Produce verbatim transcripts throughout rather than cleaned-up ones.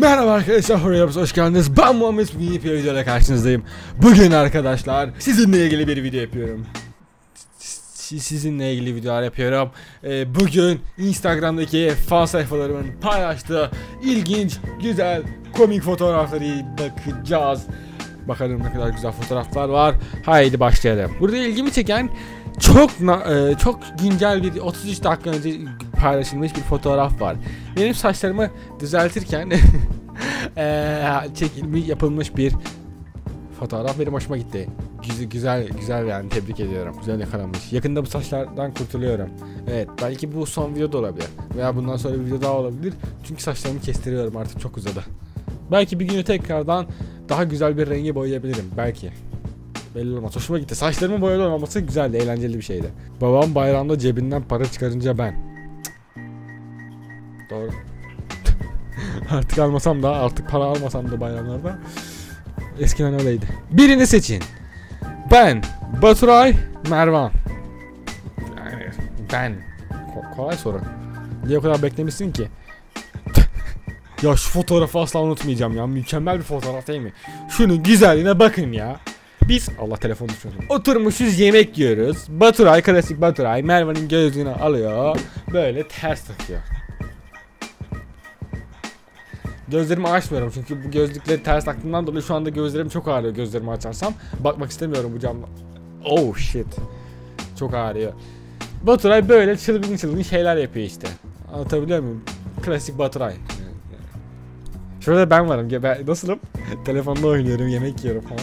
Merhaba arkadaşlar, hoş geldiniz. Ben Muhammed, bugün yeni bir videoyla karşınızdayım. Bugün arkadaşlar sizinle ilgili bir video yapıyorum. Sizinle ilgili videolar yapıyorum. Ee, bugün Instagram'daki fan sayfalarımın paylaştığı ilginç, güzel, komik fotoğrafları bakacağız. Bakalım ne kadar güzel fotoğraflar var. Haydi başlayalım. Burada ilgimi çeken çok çok güncel bir otuz üç dakika önce paylaşılmış bir fotoğraf var. Benim saçlarımı düzeltirken çekilmiş, yapılmış bir fotoğraf. Benim hoşuma gitti. Güzel güzel güzel, yani tebrik ediyorum. Güzel yakalanmış. Yakında bu saçlardan kurtuluyorum. Evet, belki bu son video da olabilir veya bundan sonra bir video daha olabilir. Çünkü saçlarımı kestiriyorum, artık çok uzadı. Belki bir günü tekrardan daha güzel bir rengi boyayabilirim, belki. Belli olmaz. Hoşuma gitti. Saçlarımın boyalı olmaması güzeldi, eğlenceli bir şeydi. Babam bayramda cebinden para çıkarınca ben. Doğru. Artık almasam da, artık para almasam da bayramlarda. Eskiden öyleydi. Birini seçin. Ben, Baturay, Mervan. Yani ben. Ko kolay soru. Niye o kadar beklemişsin ki? Ya şu fotoğrafı asla unutmayacağım ya. Mükemmel bir fotoğraf değil mi? Şunun güzelliğine bakın ya. Biz Allah telefonu düşürdüm. Oturmuşuz, yemek yiyoruz. Baturay, klasik Baturay, Merve'nin gözlüğünü alıyor. Böyle ters takıyor. Gözlerimi açmıyorum çünkü bu gözlükleri ters taktığımdan dolayı şu anda gözlerim çok ağrıyor. Gözlerimi açarsam bakmak istemiyorum bu camla. Oh shit. Çok ağrıyor. Baturay böyle çılgın çılgın şeyler yapıyor işte. Anlatabiliyor muyum? Klasik Baturay. Şurada ben varım. Ben nasılım? Telefonda oynuyorum, yemek yiyorum falan.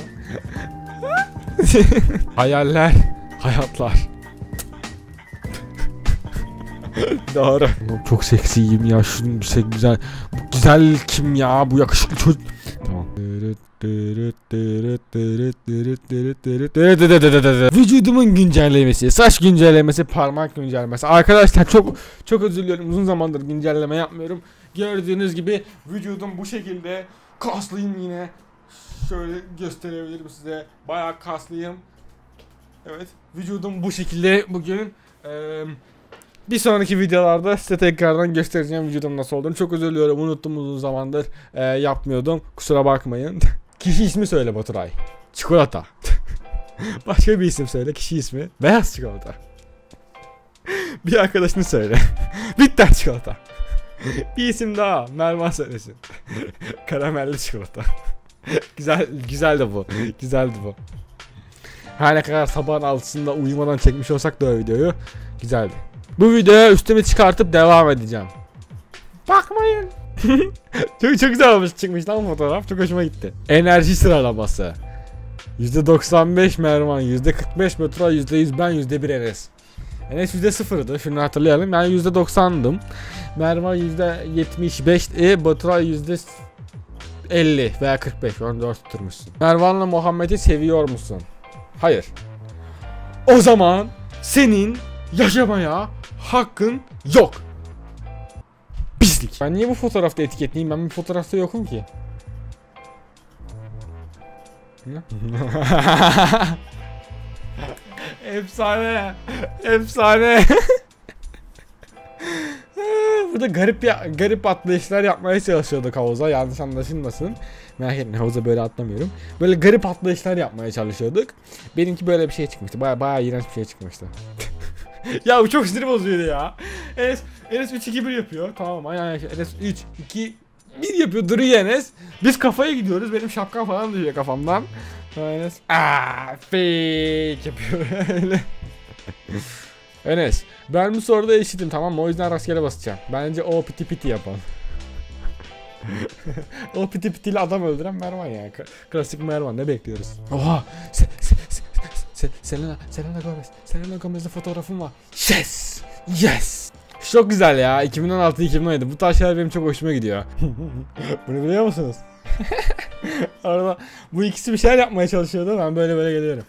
Hayaller, hayatlar. Doğru. Çok seksiyim ya. Şunun bir şey güzel. Bu güzel kim ya? Bu yakışıklı çocuk. Tamam. Vücudumun güncellemesi, saç güncellemesi, parmak güncellemesi. Arkadaşlar çok çok özür diliyorum. Uzun zamandır güncelleme yapmıyorum. Gördüğünüz gibi vücudum bu şekilde. Kaslıyım yine. Şöyle gösterebilirim size. Bayağı kaslıyım. Evet, vücudum bu şekilde bugün. Ee, bir sonraki videolarda size tekrardan göstereceğim vücudum nasıl olduğunu. Çok özür diliyorum, unuttum, uzun zamandır e, yapmıyordum. Kusura bakmayın. Kişi ismi söyle Baturay. Çikolata. Başka bir isim söyle, kişi ismi. Beyaz çikolata. Bir arkadaşını söyle. Bitter çikolata. Bir isim daha, Mervan söylesin. Karamelli çikolata. Güzel, güzel de bu. Güzeldi bu. Her ne kadar sabahın altısında uyumadan çekmiş olsak da o videoyu, güzeldi. Bu videoya üstümü çıkartıp devam edeceğim. Bakmayın. Çok çok güzel olmuş, çıkmış lan fotoğraf. Çok hoşuma gitti. Enerji sıralaması. yüzde doksan beş Mervan, yüzde kırk beş Baturay, yüzde yüz ben, yüzde bir Enes. Enes yüzde sıfırdı. Şunu hatırlayalım. Ben yüzde doksandım. Mervan yüzde yetmiş beşti. Baturay yüzde elli veya kırk beş. on dört tutturmuşsun. Mervan'la Muhammed'i seviyor musun? Hayır. O zaman senin yaşamaya hakkın yok. Pislik. Ben niye bu fotoğrafta etiketliyim? Ben bu fotoğrafta yokum ki. Efsane. Efsane. Burada garip ya, garip atlayışlar yapmaya çalışıyorduk havuza. Yanlış anlaşılmasın. Merak etmeyin, havuza böyle atlamıyorum. Böyle garip atlayışlar yapmaya çalışıyorduk. Benimki böyle bir şey çıkmıştı. Baya baya iğrenç bir şey çıkmıştı. Ya bu çok sinir bozuyordu ya. Enes, Enes üç iki bir yapıyor. Tamam, aynen. Enes üç iki bir yapıyor. Duruyor Enes. Biz kafaya gidiyoruz. Benim şapkam falan düşüyor kafamdan. Enes aaa fake yapıyor öyle. Enes, ben bu soruda eşitim, tamam mı? O yüzden rastgele basacağım. Bence o piti piti yapan. O piti pitiyle adam öldüren Mervan ya. Klasik Mervan, ne bekliyoruz? Oha! Se se se se Selena, Selena Gomez. Selena Gomez'de fotoğrafım var. Yes! Yes! Çok güzel ya. iki bin on altı iki bin on yedi. Bu tarz şeyler benim çok hoşuma gidiyor. Bunu biliyor musunuz? Arada bu ikisi bir şeyler yapmaya çalışıyordu. Ben böyle böyle geliyorum.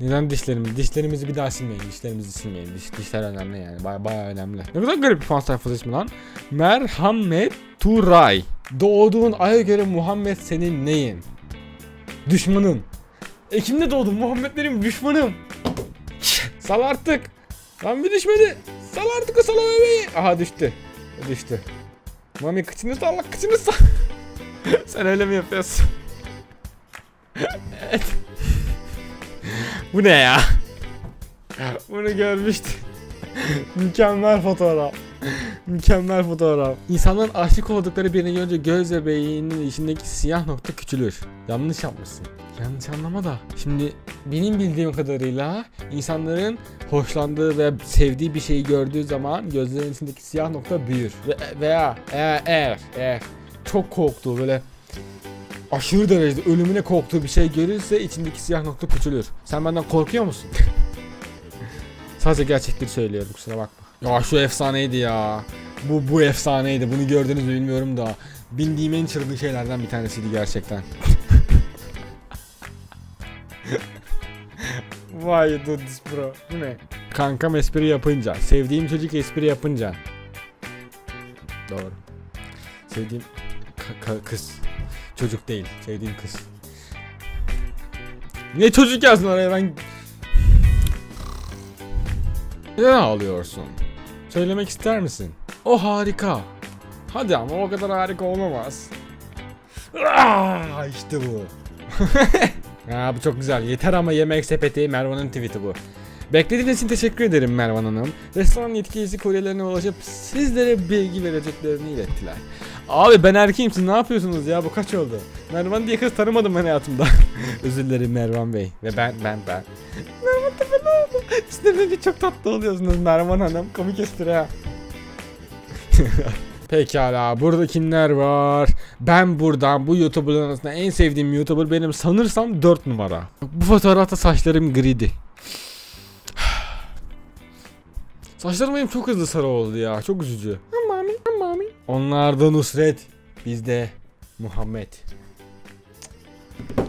Neden dişlerimiz? Dişlerimizi bir daha silmeyin. Dişlerimizi silmeyin. Diş, dişler önemli yani. Baya baya önemli. Ne kadar garip bir fan sayfası ismi lan. Merhamet Turay. Doğduğun aya göre Muhammed senin neyin? Düşmanın. Ekim'de doğdum. Muhammed benim düşmanım. Sal artık. Lan bir düşmedi. Sal artık o sala bebeği. Aha düştü. Düştü. Mami kıçını salla, kıçını salla. Sen öyle mi yapıyorsun? Evet. Bu ne ya? Bunu görmüştüm. Mükemmel fotoğraf. Mükemmel fotoğraf. İnsanların aşık oldukları birine görünce göz ve beyninin içindeki siyah nokta küçülür. Yanlış yapmışsın. Yanlış anlama da. Şimdi benim bildiğim kadarıyla insanların hoşlandığı veya sevdiği bir şeyi gördüğü zaman gözlerinin içindeki siyah nokta büyür. Ve, veya eğer, eğer, eğer çok korktuğu, böyle aşırı derecede ölümüne korktuğu bir şey görürse içindeki siyah nokta küçülür. Sen benden korkuyor musun? Sadece gerçekleri söylüyorum, kusura bakma. Ya şu efsaneydi ya. Bu bu efsaneydi. Bunu gördünüz mü bilmiyorum da. Bildiğim en çılgın şeylerden bir tanesiydi gerçekten. Vay dudis bro. Bu ne? Kankam espri yapınca. Sevdiğim çocuk espri yapınca. Doğru. Sevdiğim kız. Çocuk değil. Sevdiğim kız. Ne çocuk yazdın oraya ben? Ne ağlıyorsun? Söylemek ister misin? O harika. Hadi ama o kadar harika olmamaz. Aa, işte bu. Aa, bu çok güzel. Yeter ama Yemeksepeti, Mervan'ın tweet'i bu. Beklediğiniz için teşekkür ederim Mervan Hanım. Restoran yetkilisi kuryelerine ulaşıp sizlere bilgi vereceklerini ilettiler. Abi ben erkeğim, siz ne yapıyorsunuz ya, bu kaç oldu? Mervan diye kız tanımadım ben hayatımda. Özür dilerim Mervan Bey ve ben ben ben. Mervan tabi ne oldu? Siz de böyle çok tatlı oluyorsunuz Mervan Hanım. Komik espri ha. Pekala, burada kimler var? Ben buradan bu YouTuber'ların arasında en sevdiğim YouTuber benim sanırsam dört numara. Bu fotoğrafta saçlarım gridi. Saçlarım benim çok hızlı sarı oldu ya, çok üzücü. Mami, mami. Onlarda Nusret, bizde Muhammed.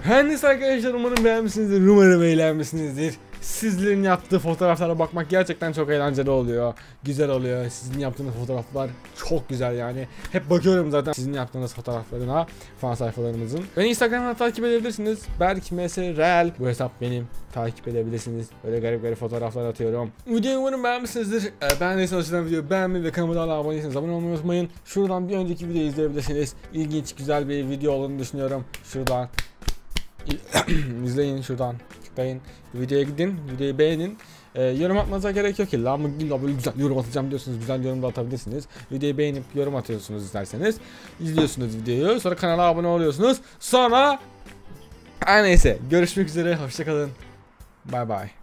Her neyse arkadaşlar, umarım beğenmişsinizdir, umarım eğlenmişsinizdir. Sizlerin yaptığı fotoğraflara bakmak gerçekten çok eğlenceli oluyor. Güzel oluyor, sizin yaptığınız fotoğraflar çok güzel yani. Hep bakıyorum zaten sizin yaptığınız fotoğraflarına, fan sayfalarımızın. Beni Instagram'dan takip edebilirsiniz. Berk Mesrel, bu hesap benim, takip edebilirsiniz. Böyle garip garip fotoğraflar atıyorum. Videoyu umarım beğenmişsinizdir. Ben de açıdan videoyu beğenmeyi ve kanalıma daha aboneyseniz abone olmayı unutmayın. Şuradan bir önceki videoyu izleyebilirsiniz. İlginç, güzel bir video olduğunu düşünüyorum. Şuradan izleyin, şuradan tıklayın, videoya gidin, videoyu beğenin. Ee, yorum atmanıza gerek yok illa ama böyle güzel yorum atacağım diyorsunuz, güzel yorum da atabilirsiniz. Videoyu beğenip yorum atıyorsunuz isterseniz. İzliyorsunuz videoyu, sonra kanala abone oluyorsunuz. Sonra her neyse, görüşmek üzere, hoşça kalın. Bye bye.